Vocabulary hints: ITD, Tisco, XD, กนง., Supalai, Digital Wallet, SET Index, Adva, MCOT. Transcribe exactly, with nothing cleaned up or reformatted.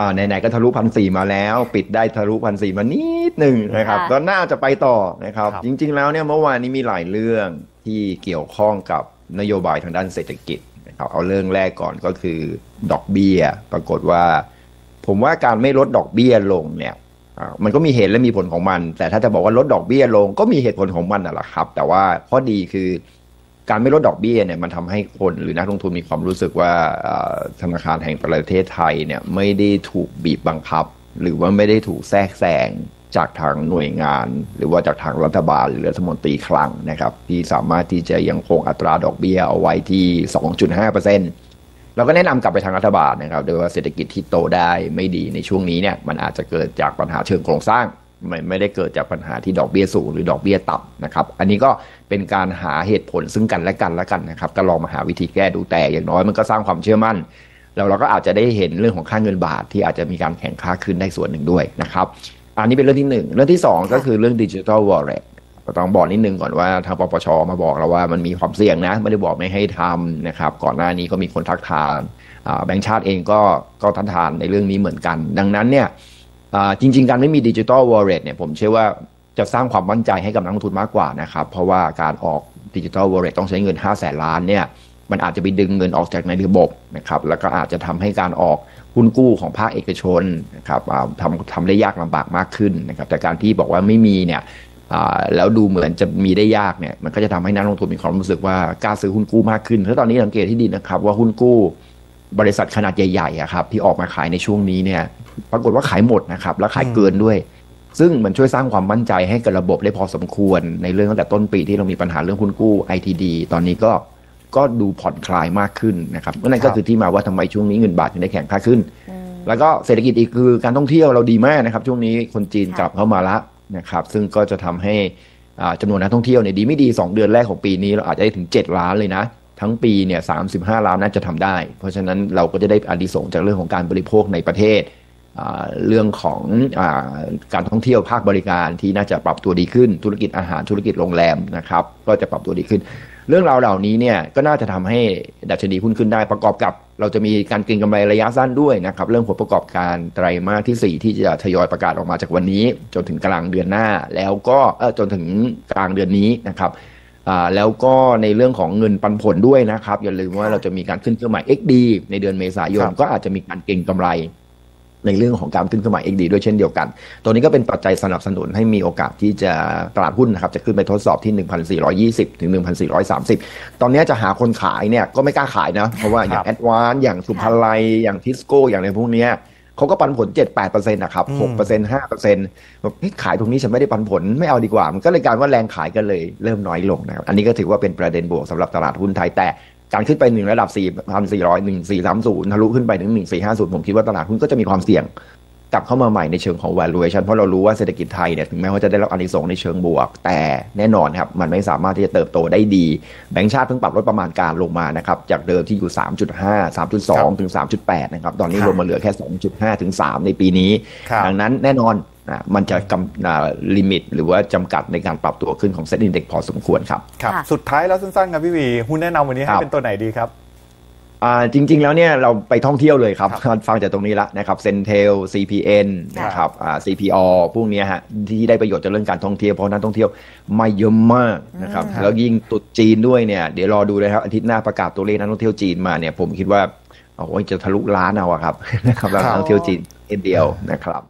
อ่าไหนๆก็ทะลุพันสี่มาแล้วปิดได้ทะลุพันสี่มานิดหนึ่งนะครับก็น่าจะไปต่อนะครับจริงๆแล้วเนี่ยเมื่อวานนี้มีหลายเรื่องที่เกี่ยวข้องกับนโยบายทางด้านเศรษฐกิจนะครับเอาเรื่องแรกก่อนก็คือดอกเบี้ยปรากฏว่าผมว่าการไม่ลดดอกเบี้ยลงเนี่ยมันก็มีเหตุและมีผลของมันแต่ถ้าจะบอกว่าลดดอกเบี้ยลงก็มีเหตุผลของมันน่ะแหละครับแต่ว่าข้อดีคือการไม่ลดดอกเบี้ยเนี่ยมันทำให้คนหรือนักลงทุนมีความรู้สึกว่าธนาคารแห่งประเทศไทยเนี่ยไม่ได้ถูกบีบบังคับหรือว่าไม่ได้ถูกแทรกแซงจากทางหน่วยงานหรือว่าจากทางรัฐบาลหรือรัฐมนตรีคลังนะครับที่สามารถที่จะยังคงอัตราดอกเบี้ยเอาไว้ที่ สองจุดห้าเปอร์เซ็นต์เราก็แนะนำกลับไปทางรัฐบาลนะครับโดยว่าเศรษฐกิจที่โตได้ไม่ดีในช่วงนี้เนี่ยมันอาจจะเกิดจากปัญหาเชิงโครงสร้างไม่ไม่ได้เกิดจากปัญหาที่ดอกเบี้ยสูงหรือดอกเบี้ยต่ำนะครับอันนี้ก็เป็นการหาเหตุผลซึ่งกันและกันละกันนะครับก็ลองมาหาวิธีแก้ดูแต่อย่างน้อยมันก็สร้างความเชื่อมั่นแล้วเราก็อาจจะได้เห็นเรื่องของค่าเงินบาทที่อาจจะมีการแข่งข้าขึ้นได้ส่วนหนึ่งด้วยนะครับอันนี้เป็นเรื่องที่หนึ่งเรื่องที่สองก็คือเรื่อง Digital Walletก็ต้องบอกนิดนึงก่อนว่าทางปปช.มาบอกเราว่ามันมีความเสี่ยงนะไม่ได้บอกไม่ให้ทำนะครับก่อนหน้านี้ก็มีคนทักทานแบงก์ชาติเองก็ก็ทักทานในเรื่องนี้เหมือนกันดังนั้นเนี่ยจริงๆการไม่มี Digital Wallet เนี่ยผมเชื่อว่าจะสร้างความมั่นใจให้กับนักลงทุนมากกว่านะครับเพราะว่าการออก Digital Wallet ต้องใช้เงินห้าแสนล้านเนี่ยมันอาจจะไปดึงเงินออกจากในระบบนะครับแล้วก็อาจจะทำให้การออกหุ้นกู้ของภาคเอกชนนะครับทำทำได้ยากลำบากมากขึ้นนะครับแต่การที่บอกว่าไม่มีเนี่ยแล้วดูเหมือนจะมีได้ยากเนี่ยมันก็จะทำให้นักลงทุนมีความรู้สึกว่ากล้าซื้อหุ้นกู้มากขึ้นเพราะตอนนี้สังเกตที่ดีนะครับว่าหุ้นกู้บริษัทขนาดใหญ่ๆครับที่ออกมาขายในช่วงนี้เนี่ยปรากฏว่าขายหมดนะครับและขายเกินด้วยซึ่งมันช่วยสร้างความมั่นใจให้กับระบบได้พอสมควรในเรื่องตั้งแต่ต้นปีที่เรามีปัญหาเรื่องหุ้นกู้ ไอ ที ดี ตอนนี้ก็ก็ดูผ่อนคลายมากขึ้นนะครับนั่นก็คือที่มาว่าทำไมช่วงนี้เงินบาทถึงได้แข็งค่าขึ้นแล้วก็เศรษฐกิจอีกคือการท่องเที่ยวเราดีมากนะครับช่วงนี้คนจีนกลับเข้ามาละนะครับซึ่งก็จะทำให้จำนวนนักท่องเที่ยวเนี่ยดีไม่ดีสองเดือนแรกของปีนี้เราอาจจะได้ถึงเจ็ดล้านเลยนะทั้งปีเนี่ยสามสิบห้าล้านน่าจะทำได้เพราะฉะนั้นเราก็จะได้อานิสงส์จากเรื่องของการบริโภคในประเทศเรื่องของการท่องเที่ยวภาคบริการที่น่าจะปรับตัวดีขึ้นธุรกิจอาหารธุรกิจโรงแรมนะครับก็จะปรับตัวดีขึ้นเรื่องราวเหล่านี้เนี่ยก็น่าจะทำให้ดัชนีหุ้นขึ้นได้ประกอบกับเราจะมีการเก็งกำไรระยะสั้นด้วยนะครับเรื่องผลประกอบการไตรมาสที่สี่ที่จะทยอยประกาศออกมาจากวันนี้จนถึงกลางเดือนหน้าแล้วก็เออจนถึงกลางเดือนนี้นะครับอ่าแล้วก็ในเรื่องของเงินปันผลด้วยนะครับอย่าลืมว่าเราจะมีการขึ้นเครื่องหมาย เอ็กซ์ ดี ในเดือนเมษายนก็อาจจะมีการเก็งกำไรในเรื่องของการขึ้นเครื่องหมาย เอ็กซ์ ดี ด้วยเช่นเดียวกันตัวนี้ก็เป็นปัจจัยสนับสนุนให้มีโอกาสที่จะตลาดหุ้นนะครับจะขึ้นไปทดสอบที่ หนึ่งพันสี่ร้อยยี่สิบ ถึง หนึ่งพันสี่ร้อยสามสิบ ตอนนี้จะหาคนขายเนี่ยก็ไม่กล้าขายนะเพราะว่าอย่าง Adva อย่างสุภาลัยอย่างทิสโก้อย่างอะไรพวกนี้เขาก็ปันผล เจ็ดถึงแปดเปอร์เซ็นต์ นะครับ หกเปอร์เซ็นต์ ห้าเปอร์เซ็นต์ แบบขายตรงนี้ฉันไม่ได้ปันผลไม่เอาดีกว่ามันก็เลยการว่าแรงขายกันเลยเริ่มน้อยลงนะครับอันนี้ก็ถือว่าเป็นประเด็นบวกสำหรับตลาดหุ้นไทยแต่การขึ้นไปหนึ่งระดับ สี่พันสี่ร้อย หนึ่งพันสี่ร้อยสามสิบ ทะลุขึ้นไปถึง หนึ่งพันสี่ร้อยห้าสิบ ผมคิดว่าตลาดหุ้นก็จะมีความเสี่ยงกลับเข้ามาใหม่ในเชิงของ valuation เพราะเรารู้ว่าเศรษฐกิจไทยเนี่ยถึงแม้ว่าจะได้รับอานิสงส์ในเชิงบวกแต่แน่นอนครับมันไม่สามารถที่จะเติบโตได้ดีแบงก์ชาติเพิ่งปรับลดประมาณการลงมานะครับจากเดิมที่อยู่ สามจุดห้า สามจุดสอง ถึง สามจุดแปด นะครับตอนนี้ลงมาเหลือแค่ สองจุดห้า ถึง สาม ในปีนี้ดังนั้นแน่นอนมันจะกำลิมิตหรือว่าจำกัดในการปรับตัวขึ้นของเซ็ตอินเด็กซ์พอสมควรครับครับสุดท้ายแล้วสั้นๆครับพี่วีหุ้นแนะนำวันนี้ให้เป็นตัวไหนดีครับจริงๆแล้วเนี่ยเราไปท่องเที่ยวเลยครับฟังจากตรงนี้ละนะครับเซนเทล ซี พี เอ็น นะครับ ซี พี โอ พวกนี้ฮะที่ได้ประโยชน์จากเรื่องการท่องเที่ยวเพราะนักท่องเที่ยวมาเยอะมากนะครับแล้วยิ่งตุดจีนด้วยเนี่ยเดี๋ยวรอดูเลยครับอาทิตย์หน้าประกาศตัวเลขนักท่องเที่ยวจีนมาเนี่ยผมคิดว่าโอ้ยจะทะลุล้านเอาครับนะครับนักท่องเที่ยวจีนเดียวนะครับ